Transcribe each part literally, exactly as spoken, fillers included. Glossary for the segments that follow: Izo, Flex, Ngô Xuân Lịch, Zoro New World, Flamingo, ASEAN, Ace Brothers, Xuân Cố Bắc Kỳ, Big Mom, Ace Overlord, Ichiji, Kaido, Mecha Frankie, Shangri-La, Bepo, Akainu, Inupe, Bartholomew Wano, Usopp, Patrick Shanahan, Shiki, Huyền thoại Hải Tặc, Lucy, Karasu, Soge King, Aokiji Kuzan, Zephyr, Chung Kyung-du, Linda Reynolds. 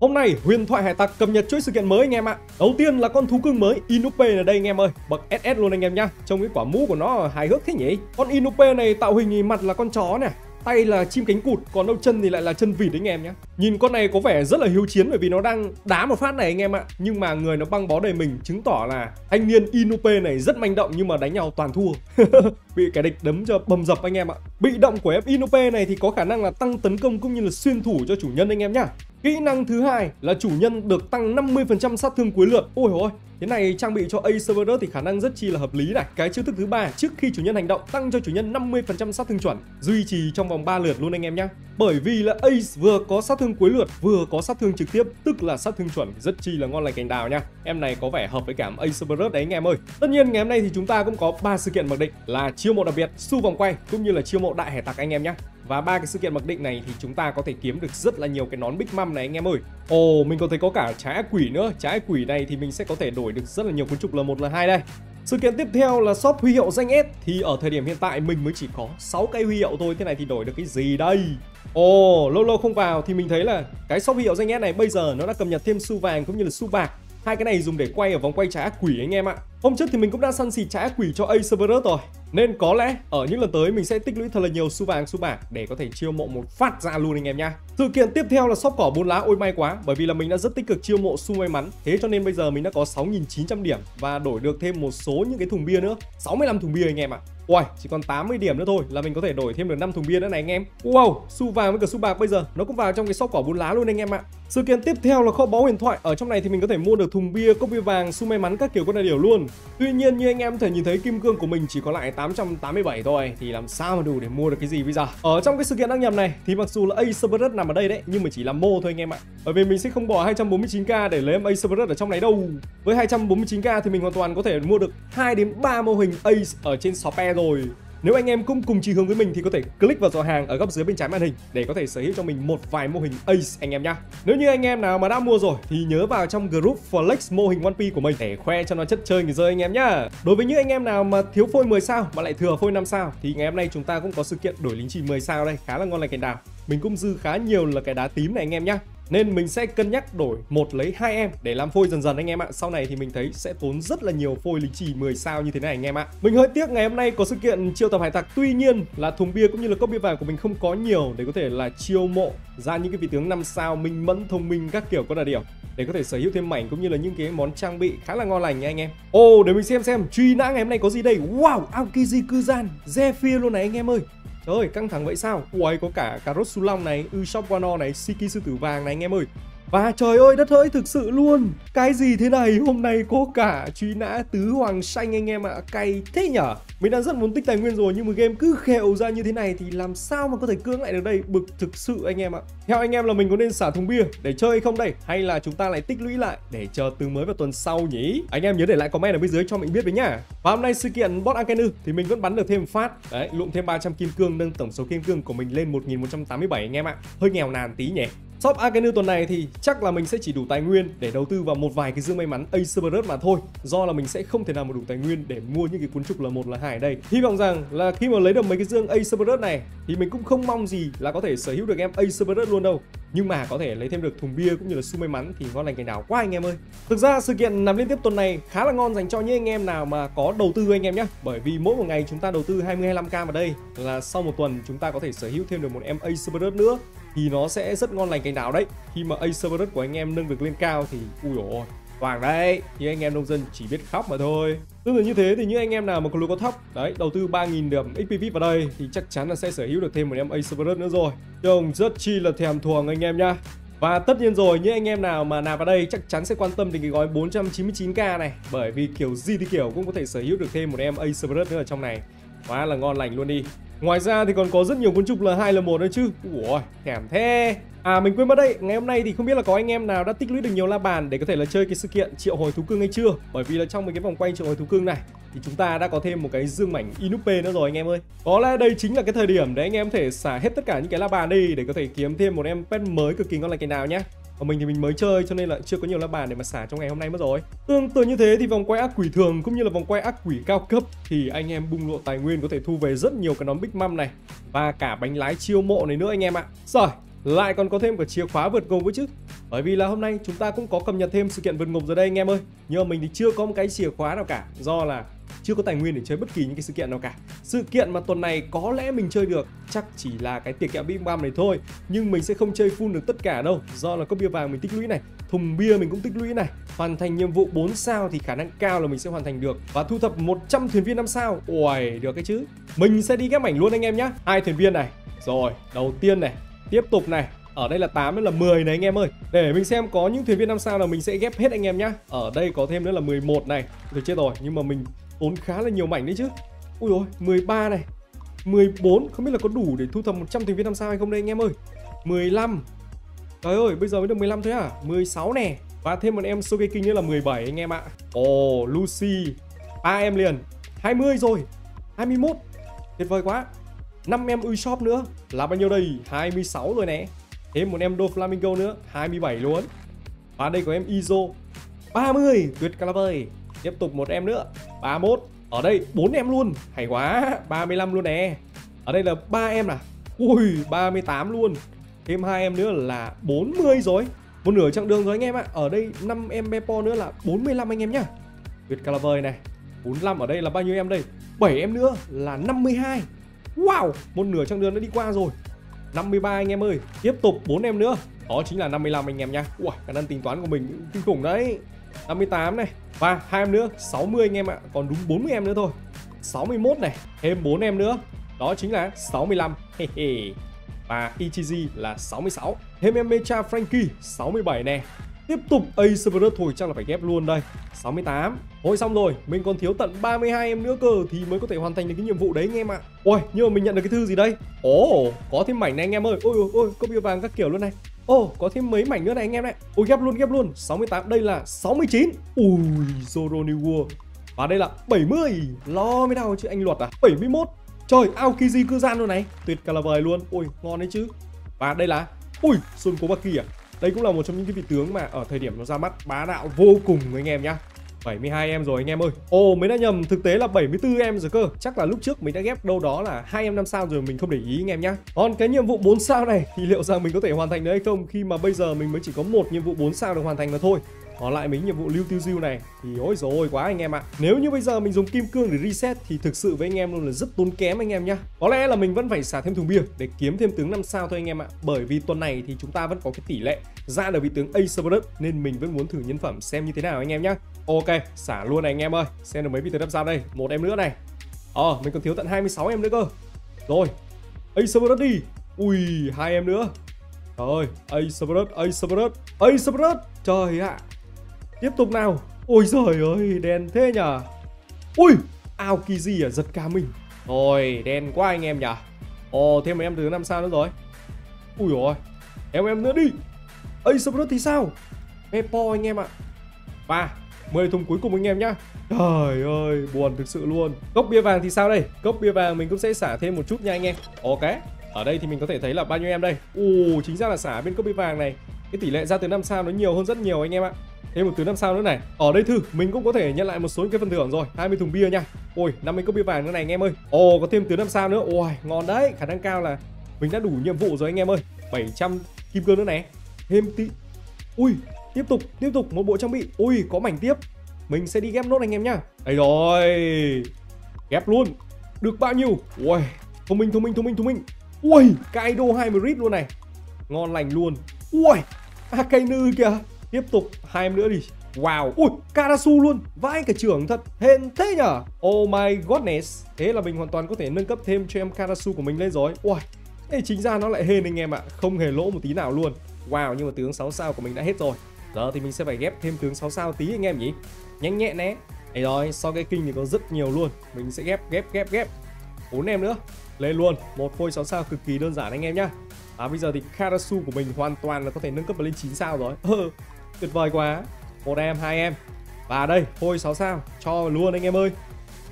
Hôm nay Huyền thoại Hải Tặc cập nhật chuỗi sự kiện mới anh em ạ. Đầu tiên là con thú cưng mới Inupe ở đây anh em ơi, bậc ét ét luôn anh em nhá. Trông cái quả mũ của nó hài hước thế nhỉ. Con Inupe này tạo hình thì mặt là con chó này, tay là chim cánh cụt, còn đâu chân thì lại là chân vịt đấy anh em nhé. Nhìn con này có vẻ rất là hiếu chiến bởi vì nó đang đá một phát này anh em ạ, nhưng mà người nó băng bó đầy mình, chứng tỏ là thanh niên Inupe này rất manh động nhưng mà đánh nhau toàn thua. Bị kẻ địch đấm cho bầm dập anh em ạ. Bị động của em Inupe này thì có khả năng là tăng tấn công cũng như là xuyên thủ cho chủ nhân anh em nhá. Kỹ năng thứ hai là chủ nhân được tăng năm mươi phần trăm sát thương cuối lượt. Ôi ôi, thế này trang bị cho Ace Overlord thì khả năng rất chi là hợp lý này. Cái chiêu thức thứ ba, trước khi chủ nhân hành động tăng cho chủ nhân năm mươi phần trăm sát thương chuẩn, duy trì trong vòng ba lượt luôn anh em nhé. Bởi vì là Ace vừa có sát thương cuối lượt, vừa có sát thương trực tiếp, tức là sát thương chuẩn, rất chi là ngon lành cành đào nha. Em này có vẻ hợp với cả Ace Overlord đấy anh em ơi. Tất nhiên ngày hôm nay thì chúng ta cũng có ba sự kiện mặc định là chiêu mộ đặc biệt, su vòng quay cũng như là chiêu mộ đại hải tặc anh em nhé. Và ba cái sự kiện mặc định này thì chúng ta có thể kiếm được rất là nhiều cái nón Big Mom này anh em ơi. Ồ, mình có thấy có cả trái ác quỷ nữa. Trái ác quỷ này thì mình sẽ có thể đổi được rất là nhiều cuốn trục lờ một, lờ hai đây. Sự kiện tiếp theo là shop huy hiệu danh S. Thì ở thời điểm hiện tại mình mới chỉ có sáu cái huy hiệu thôi. Thế này thì đổi được cái gì đây? Ồ, lâu lâu không vào thì mình thấy là cái shop huy hiệu danh S này bây giờ nó đã cập nhật thêm su vàng cũng như là su bạc. Hai cái này dùng để quay ở vòng quay trái ác quỷ anh em ạ. Hôm trước thì mình cũng đã săn xịt trái ác quỷ cho Ace Brothers rồi, nên có lẽ ở những lần tới mình sẽ tích lũy thật là nhiều su vàng su bạc để có thể chiêu mộ một phát ra luôn anh em nhá. Sự kiện tiếp theo là shop cỏ bốn lá. Ôi may quá, bởi vì là mình đã rất tích cực chiêu mộ su may mắn, thế cho nên bây giờ mình đã có sáu nghìn chín trăm điểm và đổi được thêm một số những cái thùng bia nữa, sáu mươi lăm thùng bia anh em ạ. Ôi, chỉ còn tám mươi điểm nữa thôi là mình có thể đổi thêm được năm thùng bia nữa này anh em. Wow, su vàng với cả su bạc bây giờ nó cũng vào trong cái shop cỏ bốn lá luôn anh em ạ. Sự kiện tiếp theo là kho báu huyền thoại. Ở trong này thì mình có thể mua được thùng bia, cốc bia vàng, su may mắn các kiểu con này đều luôn. Tuy nhiên như anh em có thể nhìn thấy kim cương của mình chỉ có lại tám trăm tám mươi bảy thôi, thì làm sao mà đủ để mua được cái gì bây giờ. Ở trong cái sự kiện đăng nhập này thì mặc dù là Ace Brothers nằm ở đây đấy, nhưng mà chỉ là mô thôi anh em ạ. Bởi vì mình sẽ không bỏ hai trăm bốn mươi chín k để lấy em Ace Brothers ở trong này đâu. Với hai trăm bốn mươi chín k thì mình hoàn toàn có thể mua được hai đến ba mô hình Ace ở trên shop e rồi. Nếu anh em cũng cùng chí hướng với mình thì có thể click vào giỏ hàng ở góc dưới bên trái màn hình để có thể sở hữu cho mình một vài mô hình Ace anh em nhá. Nếu như anh em nào mà đã mua rồi thì nhớ vào trong group Flex mô hình One Piece của mình để khoe cho nó chất chơi người rơi anh em nhá. Đối với những anh em nào mà thiếu phôi mười sao mà lại thừa phôi năm sao thì ngày hôm nay chúng ta cũng có sự kiện đổi lính chỉ mười sao đây, khá là ngon lành cành đào. Mình cũng dư khá nhiều là cái đá tím này anh em nhá. Nên mình sẽ cân nhắc đổi một lấy hai em để làm phôi dần dần anh em ạ. Sau này thì mình thấy sẽ tốn rất là nhiều phôi lính chì mười sao như thế này anh em ạ. Mình hơi tiếc ngày hôm nay có sự kiện triệu tập hải tặc. Tuy nhiên là thùng bia cũng như là cốc bia vàng của mình không có nhiều để có thể là chiêu mộ ra những cái vị tướng năm sao minh mẫn thông minh các kiểu có đặc điểm để có thể sở hữu thêm mảnh cũng như là những cái món trang bị khá là ngon lành nha anh em. Ồ, để mình xem xem truy nã ngày hôm nay có gì đây. Wow, Aokiji Kuzan, Zephyr luôn này anh em ơi. Trời ơi, căng thẳng vậy sao? Uầy, có cả Karasu long này, Usopp Wano này, Shiki sư tử vàng này anh em ơi. Và trời ơi đất hỡi thực sự luôn. Cái gì thế này? Hôm nay có cả truy nã tứ hoàng xanh anh em ạ. À, cay thế nhở. Mình đang rất muốn tích tài nguyên rồi nhưng mà game cứ khều ra như thế này thì làm sao mà có thể cưỡng lại được đây. Bực thực sự anh em ạ. À, theo anh em là mình có nên xả thùng bia để chơi hay không đây, hay là chúng ta lại tích lũy lại để chờ tướng mới vào tuần sau nhỉ? Anh em nhớ để lại comment ở bên dưới cho mình biết với nhá. Và hôm nay sự kiện bot Akenu thì mình vẫn bắn được thêm phát đấy, lụm thêm ba trăm kim cương, nâng tổng số kim cương của mình lên một nghìn một trăm tám mươi bảy anh em ạ. À, hơi nghèo nàn tí nhỉ. Shop Akenu tuần này thì chắc là mình sẽ chỉ đủ tài nguyên để đầu tư vào một vài cái dương may mắn Ace Brothers mà thôi. Do là mình sẽ không thể nào mà đủ tài nguyên để mua những cái cuốn trục lờ một, lờ hai ở đây. Hy vọng rằng là khi mà lấy được mấy cái dương Ace Brothers này thì mình cũng không mong gì là có thể sở hữu được em Ace Brothers luôn đâu. Nhưng mà có thể lấy thêm được thùng bia cũng như là su may mắn thì ngon lành cành đào quá anh em ơi. Thực ra sự kiện nằm liên tiếp tuần này khá là ngon dành cho những anh em nào mà có đầu tư anh em nhé. Bởi vì mỗi một ngày chúng ta đầu tư hai mươi đến hai mươi lăm k vào đây là sau một tuần chúng ta có thể sở hữu thêm được một em Ace Brothers nữa. Thì nó sẽ rất ngon lành cành đào đấy. Khi mà Ace Overlord của anh em nâng được lên cao thì ui dồi ôi, hoàng đấy. Thì anh em nông dân chỉ biết khóc mà thôi. Tương tự như thế thì những anh em nào mà có lúa có thóc đấy, đầu tư ba nghìn điểm xê pê vào đây thì chắc chắn là sẽ sở hữu được thêm một em Ace Overlord nữa rồi. Trông rất chi là thèm thuồng anh em nhá. Và tất nhiên rồi, những anh em nào mà nạp vào đây chắc chắn sẽ quan tâm đến cái gói bốn trăm chín mươi chín k này. Bởi vì kiểu gì thì kiểu cũng có thể sở hữu được thêm một em Ace Overlord nữa ở trong này. Quá là ngon lành luôn đi. Ngoài ra thì còn có rất nhiều cuốn trục lờ hai, lờ một nữa chứ. Ủa, thèm thế. À, mình quên mất đấy, ngày hôm nay thì không biết là có anh em nào đã tích lũy được nhiều la bàn để có thể là chơi cái sự kiện triệu hồi thú cưng hay chưa. Bởi vì là trong mấy cái vòng quay triệu hồi thú cưng này thì chúng ta đã có thêm một cái dương mảnh Inupe nữa rồi anh em ơi. Có lẽ đây chính là cái thời điểm để anh em có thể xả hết tất cả những cái la bàn đi để có thể kiếm thêm một em pet mới cực kỳ ngon lành cái nào nhá. Còn mình thì mình mới chơi cho nên là chưa có nhiều la bàn để mà xả trong ngày hôm nay mất rồi. Tương tự như thế thì vòng quay ác quỷ thường cũng như là vòng quay ác quỷ cao cấp thì anh em bung lộ tài nguyên có thể thu về rất nhiều cái nón Big Mom này và cả bánh lái chiêu mộ này nữa anh em ạ. Rồi, lại còn có thêm cả chìa khóa vượt ngục với chứ. Bởi vì là hôm nay chúng ta cũng có cập nhật thêm sự kiện vượt ngục rồi đây anh em ơi. Nhưng mà mình thì chưa có một cái chìa khóa nào cả, do là chưa có tài nguyên để chơi bất kỳ những cái sự kiện nào cả. Sự kiện mà tuần này có lẽ mình chơi được chắc chỉ là cái tiệc kẹo Big Mom này thôi. Nhưng mình sẽ không chơi full được tất cả đâu, do là có bia vàng mình tích lũy này, thùng bia mình cũng tích lũy này. Hoàn thành nhiệm vụ bốn sao thì khả năng cao là mình sẽ hoàn thành được và thu thập một trăm thuyền viên năm sao. Ôi, được cái chứ. Mình sẽ đi ghép ảnh luôn anh em nhá. Hai thuyền viên này. Rồi, đầu tiên này, tiếp tục này. Ở đây là tám nữa là mười này anh em ơi. Để mình xem có những thuyền viên năm sao là mình sẽ ghép hết anh em nhá. Ở đây có thêm nữa là mười một này. Thôi chết rồi, nhưng mà mình tốn khá là nhiều mảnh đấy chứ. Ui dồi, mười ba này, mười bốn, không biết là có đủ để thu thập một trăm thuyền viên năm sao hay không đây anh em ơi. Mười lăm. Trời ơi, bây giờ mới được mười lăm thôi à. Mười sáu nè. Và thêm một em Soge King nữa là mười bảy anh em ạ. Ồ, oh, Lucy ba em liền. Hai mươi rồi. Hai mươi mốt. Tuyệt vời quá. Năm em Ushop nữa là bao nhiêu đây? Hai mươi sáu rồi nè. Thêm một em đô Flamingo nữa, hai mươi bảy luôn. Và đây có em Izo ba mươi, tuyệt calaver. Tiếp tục một em nữa, ba mươi mốt. Ở đây bốn em luôn, hay quá. Ba mươi lăm luôn nè. Ở đây là ba em à. Ui, ba mươi tám luôn. Thêm hai em nữa là bốn mươi rồi. Một nửa chặng đường rồi anh em ạ. Ở đây năm em Bepo nữa là bốn mươi lăm anh em nhá. Tuyệt calaver này. Bốn mươi lăm, ở đây là bao nhiêu em đây? Bảy em nữa là năm mươi hai. Wow, một nửa chặng đường đã đi qua rồi. Năm mươi ba anh em ơi. Tiếp tục bốn em nữa, đó chính là năm mươi lăm anh em nha. Ui, khả năng tính toán của mình kinh khủng đấy. Năm mươi tám này. Và hai em nữa, sáu mươi anh em ạ. Còn đúng bốn mươi em nữa thôi. Sáu mươi mốt này. Thêm bốn em nữa, đó chính là sáu mươi lăm. Và Ichiji là sáu mươi sáu. Thêm em Mecha Frankie sáu mươi bảy nè. Tiếp tục Ace Overlord, thôi chắc là phải ghép luôn đây. Sáu mươi tám. Thôi xong rồi, mình còn thiếu tận ba mươi hai em nữa cơ thì mới có thể hoàn thành được cái nhiệm vụ đấy anh em ạ. Ôi, nhưng mà mình nhận được cái thư gì đây? Ồ, oh, có thêm mảnh này anh em ơi. Ôi, ôi, ôi, có bia vàng các kiểu luôn này. Ồ, oh, có thêm mấy mảnh nữa này anh em này. Ôi, ghép luôn, ghép luôn. Sáu mươi tám, đây là sáu mươi chín. Ui, Zoro New World. Và đây là bảy mươi. Lo mới đau chứ anh Luật à. Bảy mươi mốt. Trời, Aokiji Kuzan luôn này. Tuyệt calaver luôn. Ôi, ngon đấy chứ. Và đây là, ui, Xuân Cố Bắc Kỳ à. Đây cũng là một trong những cái vị tướng mà ở thời điểm nó ra mắt bá đạo vô cùng anh em nhá. bảy mươi hai em rồi anh em ơi. Ồ, mới đã nhầm, thực tế là bảy mươi tư em rồi cơ. Chắc là lúc trước mình đã ghép đâu đó là hai em năm sao rồi mình không để ý anh em nhá. Còn cái nhiệm vụ bốn sao này thì liệu rằng mình có thể hoàn thành nữa hay không, khi mà bây giờ mình mới chỉ có một nhiệm vụ bốn sao được hoàn thành mà thôi. Còn lại mấy nhiệm vụ lưu tiêu diêu này thì ôi dồi ôi quá anh em ạ. À, nếu như bây giờ mình dùng kim cương để reset thì thực sự với anh em luôn là rất tốn kém anh em nhá. Có lẽ là mình vẫn phải xả thêm thùng bia để kiếm thêm tướng năm sao thôi anh em ạ. À, bởi vì tuần này thì chúng ta vẫn có cái tỷ lệ ra được vị tướng Ace Brothers nên mình vẫn muốn thử nhân phẩm xem như thế nào anh em nhá. Ok, xả luôn này anh em ơi. Xem được mấy vị tướng đắp ra đây. Một em nữa này. Ờ, à, mình còn thiếu tận hai mươi sáu em nữa cơ. Rồi, Ace Brothers đi. Ui, hai em nữa. Trời ơi, Ace Brothers, Ace Brothers, Ace Brothers. Trời ạ. À. Tiếp tục nào. Ôi giời ơi, đen thế nhờ. Ui, Aokiji à, giật cả mình. Ôi, đen quá anh em nhờ. Ồ, thêm một em thứ năm sao nữa rồi. Ui dồi, em em nữa đi. Ace Brothers thì sao? Bepo anh em ạ. Và mười thùng cuối cùng anh em nhá. Trời ơi, buồn thực sự luôn. Cốc bia vàng thì sao đây? Cốc bia vàng mình cũng sẽ xả thêm một chút nha anh em. Ok, ở đây thì mình có thể thấy là bao nhiêu em đây. Ồ, chính ra là xả bên cốc bia vàng này, cái tỷ lệ ra từ năm sao nó nhiều hơn rất nhiều anh em ạ. Thêm một thứ năm sao nữa này. Ở đây thư mình cũng có thể nhận lại một số cái phần thưởng rồi. hai mươi thùng bia nha. Ôi, năm mươi cốc bia vàng nữa này anh em ơi. Ồ, có thêm thứ năm sao nữa. Ôi, ngon đấy. Khả năng cao là mình đã đủ nhiệm vụ rồi anh em ơi. bảy trăm kim cương nữa này. Thêm tí. Ui, tiếp tục, tiếp tục một bộ trang bị. Ui, có mảnh tiếp. Mình sẽ đi ghép nốt anh em nhá. Đây rồi. Ghép luôn. Được bao nhiêu? Ui, thông minh, thông minh, thông minh, thông minh. Ui, Kaido Hybrid luôn này. Ngon lành luôn. Ui, Akainu kìa. Tiếp tục hai em nữa đi. Wow, ui, Karasu luôn. Vãi cả trưởng thật, hên thế nhở. Oh my godness. Thế là mình hoàn toàn có thể nâng cấp thêm cho em Karasu của mình lên rồi. Ui, đây chính ra nó lại hên anh em ạ. Không hề lỗ một tí nào luôn. Wow, nhưng mà tướng sáu sao của mình đã hết rồi. Giờ thì mình sẽ phải ghép thêm tướng sáu sao tí anh em nhỉ. Nhanh nhẹn né. Đấy rồi, Soge King thì có rất nhiều luôn. Mình sẽ ghép, ghép, ghép, ghép. bốn em nữa. Lên luôn. Một phôi sáu sao cực kỳ đơn giản anh em nhá. À, bây giờ thì Karasu của mình hoàn toàn là có thể nâng cấp lên chín sao rồi. Tuyệt vời quá. Một em, hai em. Và đây, thôi sáu sao. Cho luôn anh em ơi.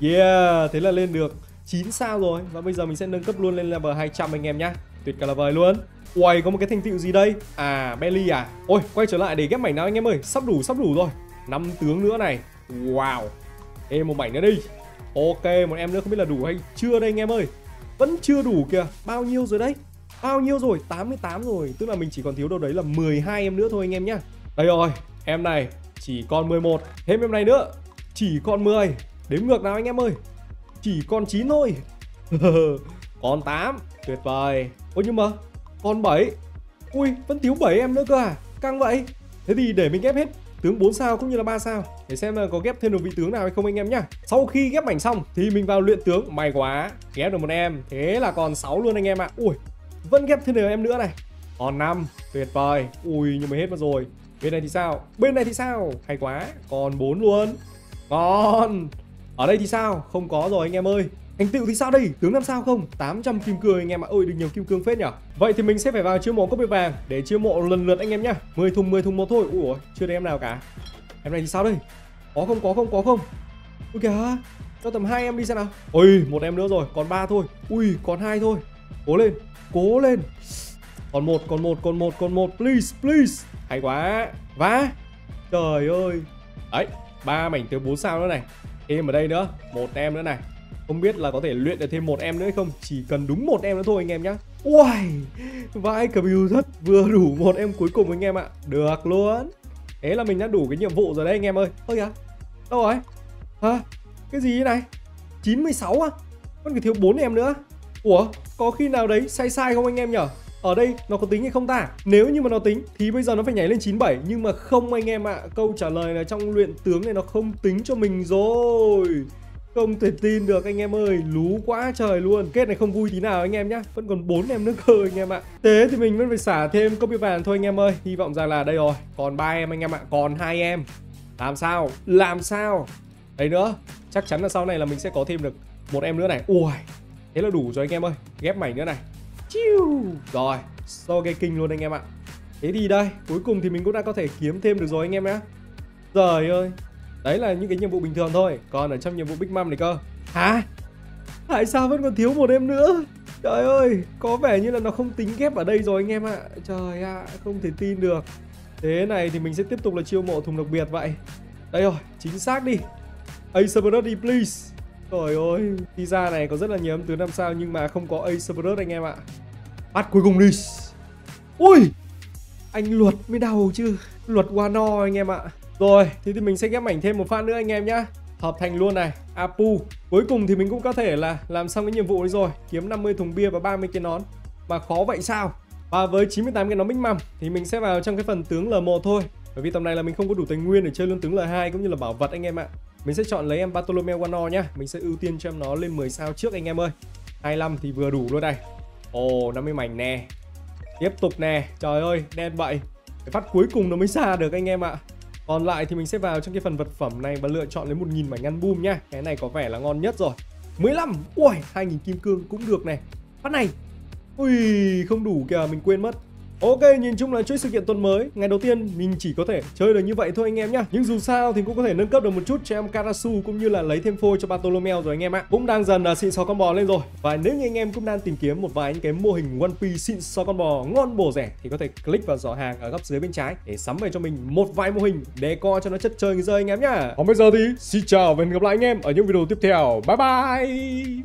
Yeah, thế là lên được chín sao rồi. Và bây giờ mình sẽ nâng cấp luôn lên level hai trăm anh em nhá. Tuyệt cả là vời luôn. Uầy, có một cái thành tựu gì đây? À, Belly à. Ôi, quay trở lại để ghép mảnh nào anh em ơi. Sắp đủ, sắp đủ rồi. năm tướng nữa này. Wow. Thêm một mảnh nữa đi. Ok, một em nữa không biết là đủ hay chưa đây anh em ơi. Vẫn chưa đủ kìa. Bao nhiêu rồi đấy? bao nhiêu rồi, tám mươi tám rồi, tức là mình chỉ còn thiếu đâu đấy là mười hai em nữa thôi anh em nhá. Đây rồi, em này chỉ còn mười một, thêm em này nữa chỉ còn mười, đếm ngược nào anh em ơi, chỉ còn chín thôi. Còn tám, tuyệt vời. Ôi nhưng mà còn bảy, ui vẫn thiếu bảy em nữa cơ à, căng vậy. Thế thì để mình ghép hết tướng bốn sao cũng như là ba sao để xem là có ghép thêm được vị tướng nào hay không anh em nhá. Sau khi ghép mảnh xong thì mình vào luyện tướng, may quá ghép được một em, thế là còn sáu luôn anh em ạ. À. Ui vẫn ghép thêm được em nữa này, còn năm, tuyệt vời. Ui nhưng mà hết mất rồi. Bên này thì sao, bên này thì sao, hay quá, còn bốn luôn. Còn ở đây thì sao, không có rồi anh em ơi. Thành tựu thì sao đây, tướng năm sao không, tám trăm kim cương anh em ạ. À. Ơi được nhiều kim cương phết nhở. Vậy thì mình sẽ phải vào chiêu mộ cốc bê vàng để chiêu mộ lần lượt anh em nhá. Mười thùng mười thùng một thôi. Ui chưa được em nào cả. Em này thì sao đây, có không, có không, có không. Ui kìa, cho tầm hai em đi xem nào. Ui một em nữa rồi, còn ba thôi. Ui còn hai thôi, cố lên, cố lên. Còn một, còn một, còn một, còn một, please, please. Hay quá. Vá, trời ơi. Đấy, ba mảnh tướng bốn sao nữa này, thêm ở đây nữa, một em nữa này. Không biết là có thể luyện được thêm một em nữa hay không, chỉ cần đúng một em nữa thôi anh em nhá. Uầy, vãi cả bìu thất, vừa đủ một em cuối cùng anh em ạ. Được luôn. Thế là mình đã đủ cái nhiệm vụ rồi đấy anh em ơi. Ơ kìa, đâu rồi? Hả? Cái gì thế này? chín mươi sáu á? Vẫn còn thiếu bốn em nữa. Ủa, có khi nào đấy sai sai không anh em nhở? Ở đây nó có tính hay không ta? Nếu như mà nó tính thì bây giờ nó phải nhảy lên chín mươi bảy. Nhưng mà không anh em ạ. À. Câu trả lời là trong luyện tướng này nó không tính cho mình rồi. Không thể tin được anh em ơi. Lú quá trời luôn. Kết này không vui tí nào anh em nhá. Vẫn còn bốn em nữa cơ anh em ạ. À. Thế thì mình vẫn phải xả thêm copy vàng thôi anh em ơi. Hy vọng rằng là đây rồi. Còn ba em anh em ạ. À. Còn hai em. Làm sao? Làm sao? Đấy nữa. Chắc chắn là sau này là mình sẽ có thêm được một em nữa này. Ui. Thế là đủ rồi anh em ơi. Ghép mảnh nữa này. Rồi, Soge King luôn anh em ạ. Thế thì đây, cuối cùng thì mình cũng đã có thể kiếm thêm được rồi anh em nhé. Trời ơi, đấy là những cái nhiệm vụ bình thường thôi. Còn ở trong nhiệm vụ Big Mom này cơ. Hả? Tại sao vẫn còn thiếu một em nữa? Trời ơi, có vẻ như là nó không tính ghép ở đây rồi anh em ạ. Trời ạ, à, không thể tin được. Thế này thì mình sẽ tiếp tục là chiêu mộ thùng đặc biệt vậy. Đây rồi, chính xác đi. Ace Brothers đi please. Trời ơi, đi ra này có rất là nhiều em tướng năm sao nhưng mà không có Ace Brothers anh em ạ. Bắt cuối cùng đi. Ui, anh luật mới đầu chứ. Luật Wano anh em ạ. Rồi, thế thì mình sẽ ghép mảnh thêm một phát nữa anh em nhá. Hợp thành luôn này, Apu. Cuối cùng thì mình cũng có thể là làm xong cái nhiệm vụ ấy rồi. Kiếm năm mươi thùng bia và ba mươi cái nón. Mà khó vậy sao? Và với chín mươi tám cái nón Big Mom thì mình sẽ vào trong cái phần tướng L một thôi. Bởi vì tầm này là mình không có đủ tài nguyên để chơi luôn tướng L hai cũng như là bảo vật anh em ạ. Mình sẽ chọn lấy em Bartholomew Wano nhá. Mình sẽ ưu tiên cho em nó lên mười sao trước anh em ơi. hai mươi lăm thì vừa đủ luôn này. Ồ, oh, năm mươi mảnh nè. Tiếp tục nè. Trời ơi, đen vậy. Cái phát cuối cùng nó mới ra được anh em ạ. Còn lại thì mình sẽ vào trong cái phần vật phẩm này và lựa chọn lấy một nghìn mảnh album nha. Cái này có vẻ là ngon nhất rồi. mười lăm. Ui, hai nghìn kim cương cũng được này. Phát này. Ui, không đủ kìa, mình quên mất. Ok, nhìn chung là chuỗi sự kiện tuần mới, ngày đầu tiên mình chỉ có thể chơi được như vậy thôi anh em nhá. Nhưng dù sao thì cũng có thể nâng cấp được một chút cho em Karasu cũng như là lấy thêm phôi cho Bartholomew rồi anh em ạ. Cũng đang dần xịn xò con bò lên rồi. Và nếu như anh em cũng đang tìm kiếm một vài những cái mô hình One Piece xịn xò con bò ngon bổ rẻ thì có thể click vào giỏ hàng ở góc dưới bên trái để sắm về cho mình một vài mô hình để co cho nó chất chơi người rơi anh em nhá. Còn bây giờ thì xin chào và hẹn gặp lại anh em ở những video tiếp theo. Bye bye.